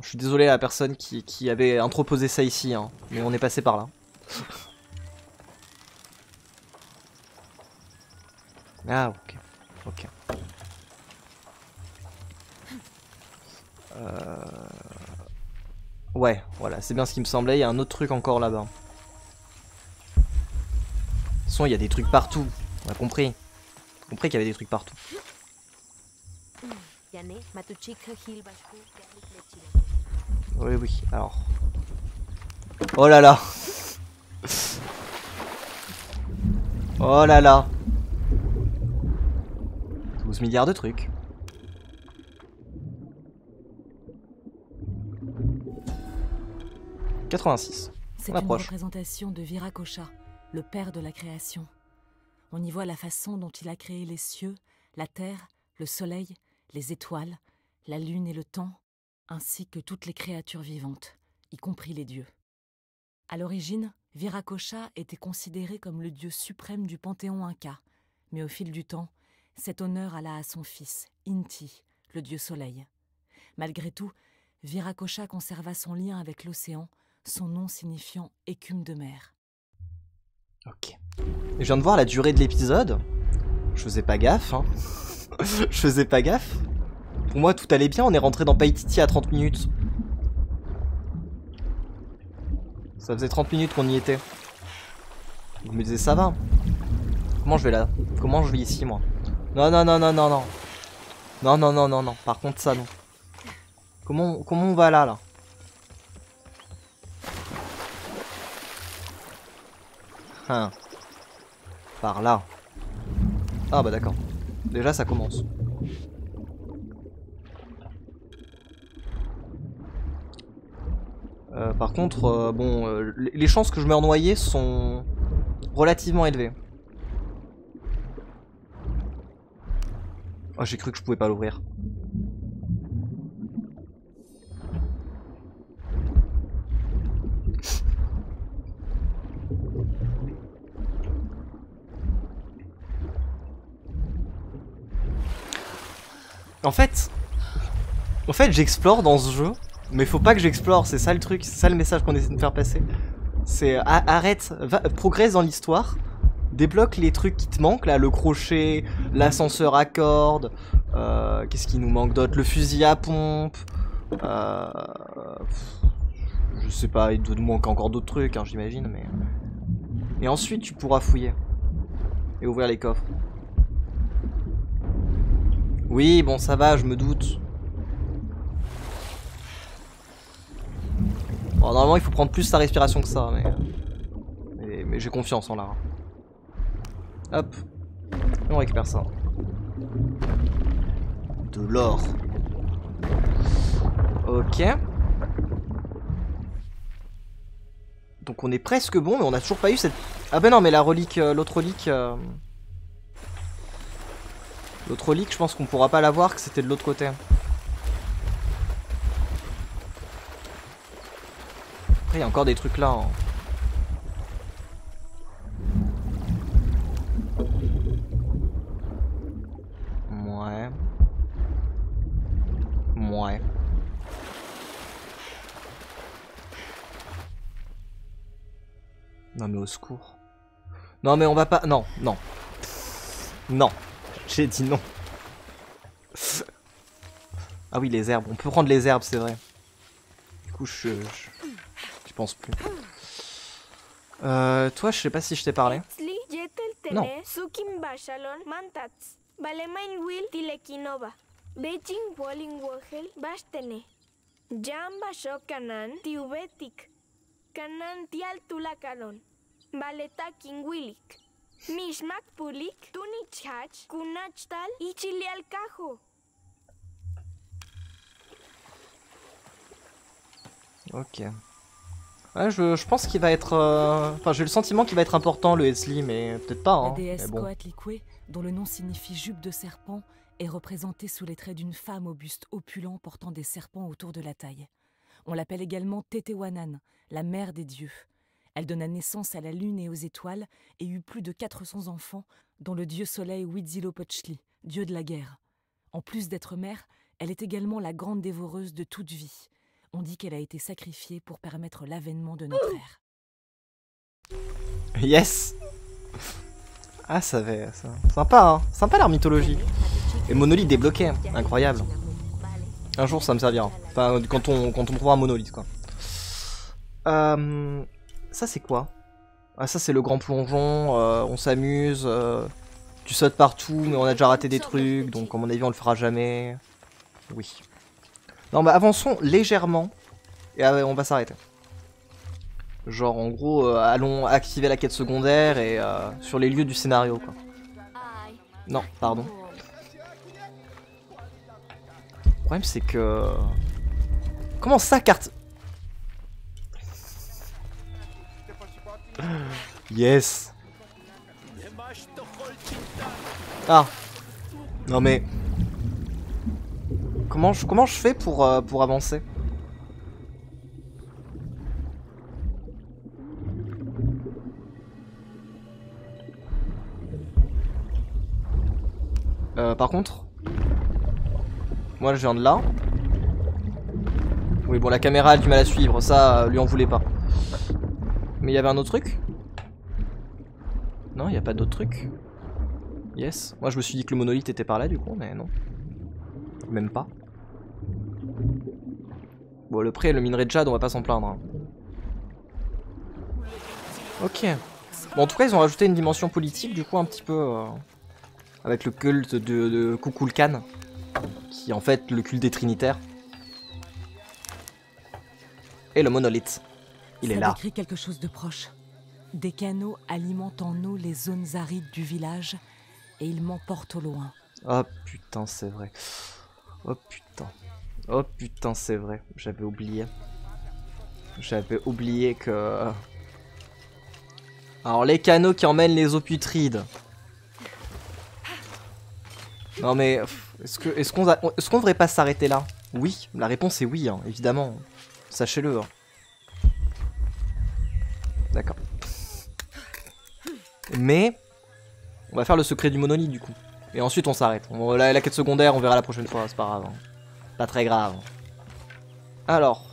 Je suis désolé à la personne qui avait entreposé ça ici, hein, mais on est passé par là. Ah, ok, ok. Ouais, voilà, c'est bien ce qui me semblait. Il y a un autre truc encore là-bas. De toute façon, il y a des trucs partout. On a compris. On a compris qu'il y avait des trucs partout. Oui, oui, alors... Oh là là. Oh là là. 12 milliards de trucs. « 86. » C'est une représentation de Viracocha, le père de la création. On y voit la façon dont il a créé les cieux, la terre, le soleil, les étoiles, la lune et le temps, ainsi que toutes les créatures vivantes, y compris les dieux. À l'origine, Viracocha était considéré comme le dieu suprême du panthéon inca, mais au fil du temps, cet honneur alla à son fils, Inti, le dieu soleil. Malgré tout, Viracocha conserva son lien avec l'océan, son nom signifiant écume de mer. Ok. Je viens de voir la durée de l'épisode. Je faisais pas gaffe, hein. Je faisais pas gaffe. Pour moi, tout allait bien, on est rentré dans Paititi à 30 minutes. Ça faisait 30 minutes qu'on y était. Je me disais, ça va. Comment je vais là? Comment je vais ici, moi? Non, non, non, non, non, non. Non, non, non, non, non. Par contre, ça, non. Comment on va là, là? Hein. Par là. Ah bah d'accord. Déjà ça commence. Par contre, les chances que je meure noyé sont relativement élevées. Oh, j'ai cru que je pouvais pas l'ouvrir. En fait j'explore dans ce jeu, mais faut pas que j'explore, c'est ça le truc, c'est ça le message qu'on essaie de me faire passer. C'est arrête, progresse dans l'histoire, débloque les trucs qui te manquent, là, le crochet, l'ascenseur à cordes, qu'est-ce qui nous manque d'autre, le fusil à pompe, je sais pas, il doit nous manquer encore d'autres trucs, hein, j'imagine, mais... Et ensuite tu pourras fouiller, et ouvrir les coffres. Oui, bon, ça va, je me doute. Bon, normalement, il faut prendre plus sa respiration que ça, mais j'ai confiance en Lara. Hop. Et on récupère ça. De l'or. Ok. Donc on est presque bon, mais on a toujours pas eu cette... Ah ben non, mais la relique, l'autre relique... L'autre relique, je pense qu'on pourra pas l'avoir, que c'était de l'autre côté. Après, il y a encore des trucs là. Hein. Ouais. Ouais. Non mais au secours. Non mais on va pas... Non, non. Non. J'ai dit non. Ah oui, les herbes. On peut prendre les herbes, c'est vrai. Du coup, je pense plus. Toi, je sais pas si je t'ai parlé. Non. Mishmak pulik, tunichach, kunachtal, ichilial kajo. Ok. Ouais, je pense qu'il va être. Enfin, j'ai le sentiment qu'il va être important le Etzli, mais peut-être pas. Hein. La déesse Coatlicue, dont le nom signifie jupe de serpent, est représentée sous les traits d'une femme au buste opulent portant des serpents autour de la taille. On l'appelle également Tetewanan, la mère des dieux. Elle donna naissance à la lune et aux étoiles et eut plus de 400 enfants, dont le dieu soleil Witzilopochtli, dieu de la guerre. En plus d'être mère, elle est également la grande dévoreuse de toute vie. On dit qu'elle a été sacrifiée pour permettre l'avènement de notre ère. Yes. Ah, ça va, ça. Sympa, hein. Sympa l'art mythologique. Et monolithe débloqué, incroyable. Un jour, ça me servira. Enfin, quand on trouvera un monolithe, quoi. Ça c'est quoi? Ah ça c'est le grand plongeon, on s'amuse, tu sautes partout mais on a déjà raté des trucs, donc à mon avis on le fera jamais. Oui. Non mais bah, avançons légèrement et on va s'arrêter. Genre en gros allons activer la quête secondaire et sur les lieux du scénario quoi. Non, pardon. Le problème c'est que... Comment ça carte? Yes. Ah. Non mais comment je fais pour avancer? Par contre, moi je viens de là. Oui bon la caméra a du mal à suivre, ça lui en voulait pas. Mais il y avait un autre truc? Non, il n'y a pas d'autre truc. Yes. Moi, je me suis dit que le monolithe était par là, du coup, mais non. Même pas. Bon, le pré, le minerai de jade, on va pas s'en plaindre. Hein. Ok. Bon, en tout cas, ils ont rajouté une dimension politique, du coup, un petit peu... avec le culte de Kukulkan, qui est en fait le culte des Trinitaires. Et le monolithe. Il est là. Ça décrit quelque chose de proche. Des canaux alimentent en eau les zones arides du village et ils m'emportent au loin. Oh putain, c'est vrai. Oh putain. Oh putain, c'est vrai. J'avais oublié. J'avais oublié que... Alors les canaux qui emmènent les eaux putrides. Non mais... Est-ce qu'on devrait pas s'arrêter là? Oui, la réponse est oui, hein, évidemment. Sachez-le. Hein. D'accord. Mais... On va faire le secret du monolithe du coup. Et ensuite on s'arrête. La quête secondaire, on verra la prochaine fois, c'est pas grave. Hein. Pas très grave. Alors...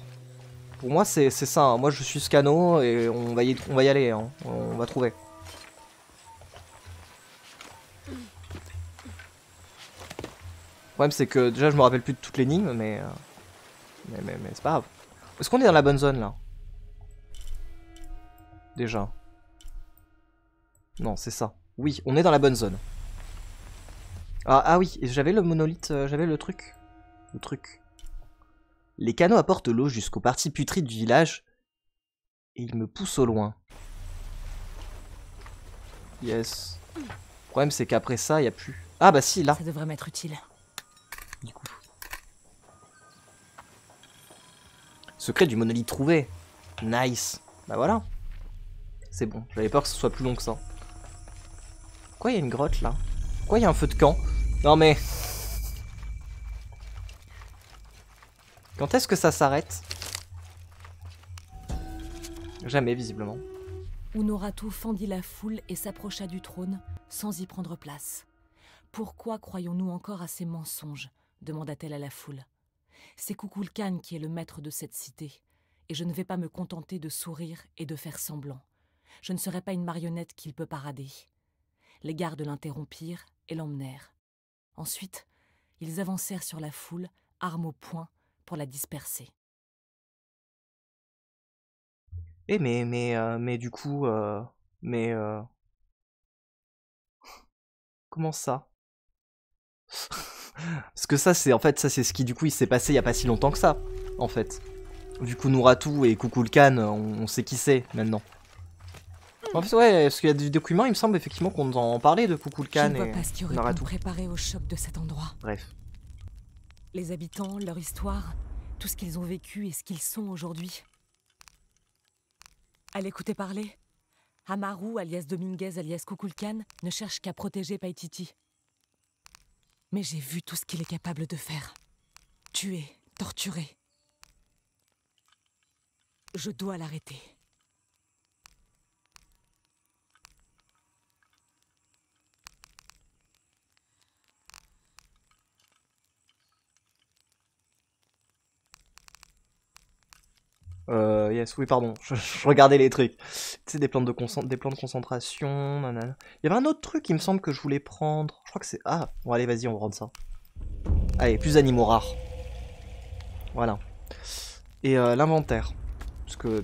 Pour moi c'est ça, hein. Moi je suis ce canot et on va y aller, hein. On va trouver. Le problème c'est que déjà je me rappelle plus de toute l'énigme mais c'est pas grave. Est-ce qu'on est dans la bonne zone là? Déjà. Non c'est ça. Oui, on est dans la bonne zone. Ah oui, j'avais le monolithe, j'avais le truc. Les canaux apportent l'eau jusqu'aux parties putrides du village et ils me poussent au loin. Yes. Le problème c'est qu'après ça, il n'y a plus. Ah bah si, là. Ça devrait m'être utile. Du coup. Secret du monolithe trouvé. Nice. Bah voilà. C'est bon, j'avais peur que ce soit plus long que ça. Pourquoi il y a une grotte là? Pourquoi il y a un feu de camp? Non mais... Quand est-ce que ça s'arrête? Jamais, visiblement. Unuratu fendit la foule et s'approcha du trône, sans y prendre place. « Pourquoi croyons-nous encore à ces mensonges ?» demanda-t-elle à la foule. « C'est Kukulkan qui est le maître de cette cité, et je ne vais pas me contenter de sourire et de faire semblant. Je ne serai pas une marionnette qu'il peut parader. » Les gardes l'interrompirent et l'emmenèrent. Ensuite, ils avancèrent sur la foule, armes au poing, pour la disperser. Eh mais du coup... Comment ça? Parce que ça c'est en fait, ça c'est ce qui du coup il s'est passé il y a pas si longtemps que ça, en fait. Du coup Unuratu et Kukulkan, on sait qui c'est maintenant. En fait ouais, parce qu'il y a des documents il me semble effectivement qu'on en parlait de Kukulkan et Unuratu. Préparé au choc de cet endroit. Bref. Les habitants, leur histoire, tout ce qu'ils ont vécu et ce qu'ils sont aujourd'hui. À l'écouter parler, Amaru, alias Dominguez, alias Kukulkan, ne cherche qu'à protéger Paititi. Mais j'ai vu tout ce qu'il est capable de faire. Tuer, torturer. Je dois l'arrêter. Yes, oui, pardon, je regardais les trucs. C'est des, plans de concentration, nanana. Il y avait un autre truc, il me semble, que je voulais prendre. Je crois que c'est... Ah, bon, allez, vas-y, on va prendre ça. Allez, plus d'animaux rares. Voilà. Et l'inventaire. Parce que...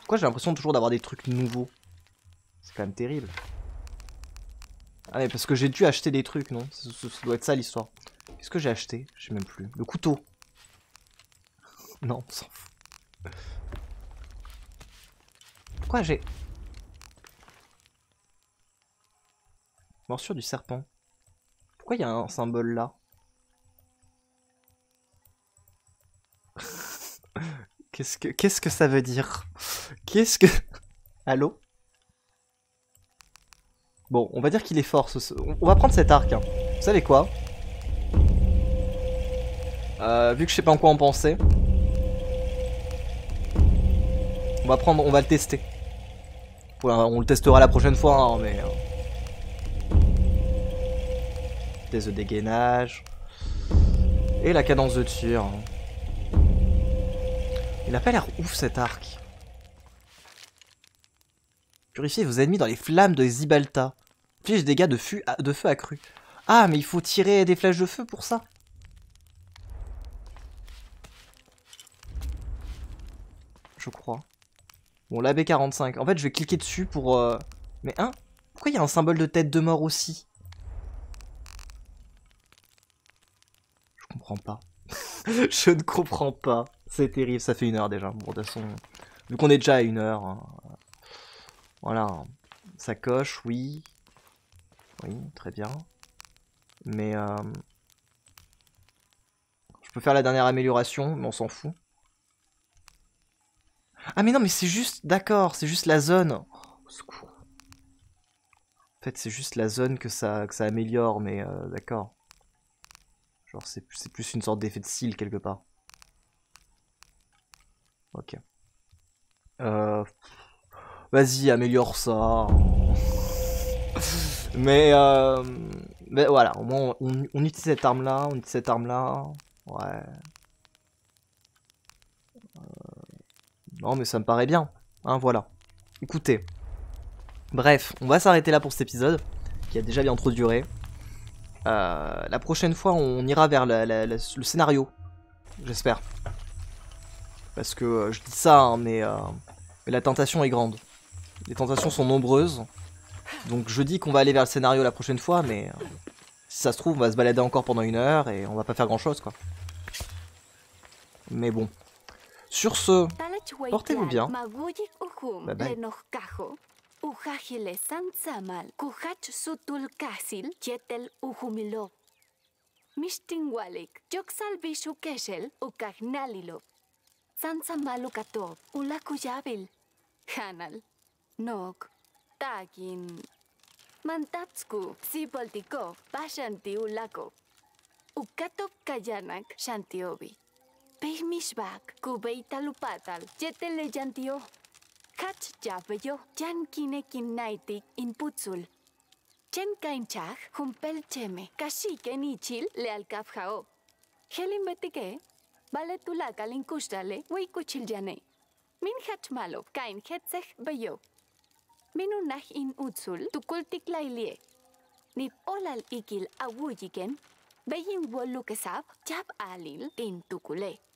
Pourquoi j'ai l'impression toujours d'avoir des trucs nouveaux? C'est quand même terrible. Ah, mais parce que j'ai dû acheter des trucs, non? Ça doit être ça, l'histoire. Qu'est-ce que j'ai acheté? Je sais même plus. Le couteau. Non, on s'en fout. Pourquoi j'ai... Morsure du serpent. Pourquoi il y a un symbole là? Qu'est-ce que ça veut dire? Qu'est-ce que... Allô? Bon, on va dire qu'il est fort ce... On va prendre cet arc. Hein. Vous savez quoi, vu que je sais pas en quoi en penser... on va le tester. On le testera la prochaine fois, hein, mais... Vitesse de dégainage. Et la cadence de tir. Il n'a pas l'air ouf cet arc. Purifiez vos ennemis dans les flammes de Xibalba. Inflige des dégâts de feu accrus. Ah, mais il faut tirer des flèches de feu pour ça. Je crois. Bon, la B45. En fait, je vais cliquer dessus pour... Mais hein? Pourquoi il y a un symbole de tête de mort aussi? Je comprends pas. Je ne comprends pas. C'est terrible, ça fait une heure déjà. Bon, de toute façon... Vu qu'on est déjà à une heure, Voilà, sacoche, oui. Oui, très bien. Mais je peux faire la dernière amélioration, mais on s'en fout. Ah mais non, mais c'est juste, d'accord, c'est juste la zone. Oh, au secours. En fait, c'est juste la zone que ça améliore, mais d'accord. Genre, c'est plus une sorte d'effet de cils, quelque part. Ok. Vas-y, améliore ça. Mais voilà, au moins on utilise cette arme là, ouais. Non mais ça me paraît bien, hein, voilà. Écoutez, bref, on va s'arrêter là pour cet épisode, qui a déjà bien trop duré. La prochaine fois on ira vers le scénario, j'espère. Parce que je dis ça, hein, mais la tentation est grande. Les tentations sont nombreuses. Donc je dis qu'on va aller vers le scénario la prochaine fois, mais si ça se trouve, on va se balader encore pendant une heure et on va pas faire grand chose, quoi. Mais bon. Sur ce, portez-vous bien. Bye bye. Tagin Mantatsku, Siboltikov, Bashanti Ulakov, Ukatov Kayanak, Shantiobi, Peimishbak, Kubeita Lupatal, Jetele Jantio, Kach Javeyo, Jankinekin Naitik in Putzul, Chenkainchak, Humpel Cheme, Kashiken Ichil, Lealkavhao, Helimetike, Baletulakal in Kustale, Wikuchiljane, Minhatchmalov, Kain Hetzech Beyo. Menunaj in Utzul, Tukultik Lailie. Nip Olal Ikil Awujiken, Beyin Wolukesab, Jab Alil in Tukule.